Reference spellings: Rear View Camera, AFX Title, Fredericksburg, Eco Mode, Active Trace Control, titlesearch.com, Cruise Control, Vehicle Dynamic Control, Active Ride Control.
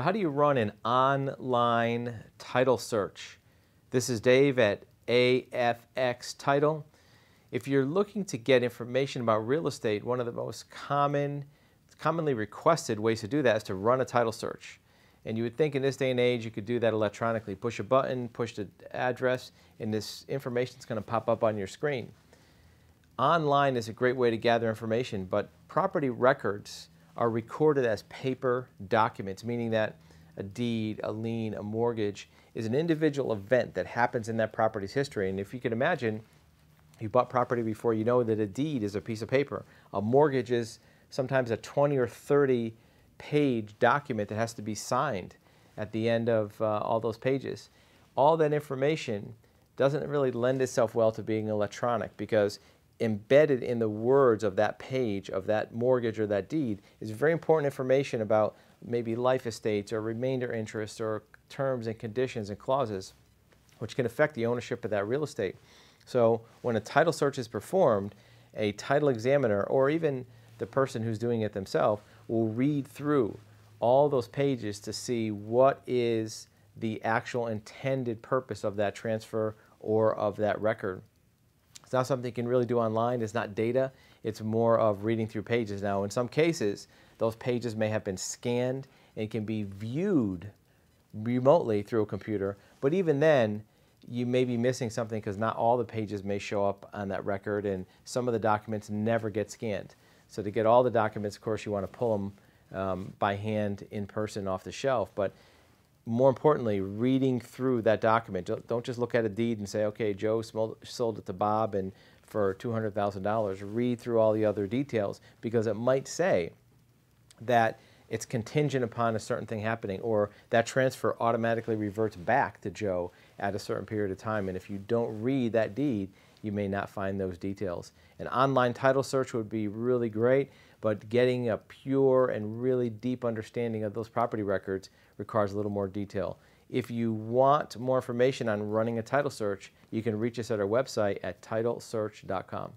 So how do you run an online title search? This is Dave at AFX Title. If you're looking to get information about real estate, one of the most commonly requested ways to do that is to run a title search. And you would think in this day and age you could do that electronically. Push a button, push the address, and this information is going to pop up on your screen. Online is a great way to gather information, but property records are recorded as paper documents, meaning that a deed, a lien, a mortgage is an individual event that happens in that property's history. And if you can imagine, you bought property before, you know that a deed is a piece of paper. A mortgage is sometimes a 20 or 30 page document that has to be signed at the end of all those pages. All that information doesn't really lend itself well to being electronic, because embedded in the words of that page, of that mortgage or that deed, is very important information about maybe life estates or remainder interests or terms and conditions and clauses, which can affect the ownership of that real estate. So when a title search is performed, a title examiner or even the person who's doing it themselves will read through all those pages to see what is the actual intended purpose of that transfer or of that record. It's not something you can really do online. It's not data. It's more of reading through pages. Now, in some cases, those pages may have been scanned and can be viewed remotely through a computer. But even then, you may be missing something, because not all the pages may show up on that record, and some of the documents never get scanned. So to get all the documents, of course, you want to pull them by hand in person off the shelf. But more importantly, reading through that document. Don't just look at a deed and say, okay, Joe sold it to Bob and for $200,000. Read through all the other details, because it might say that it's contingent upon a certain thing happening, or that transfer automatically reverts back to Joe at a certain period of time. And if you don't read that deed, you may not find those details. An online title search would be really great, but getting a pure and really deep understanding of those property records requires a little more detail. If you want more information on running a title search, you can reach us at our website at titlesearch.com.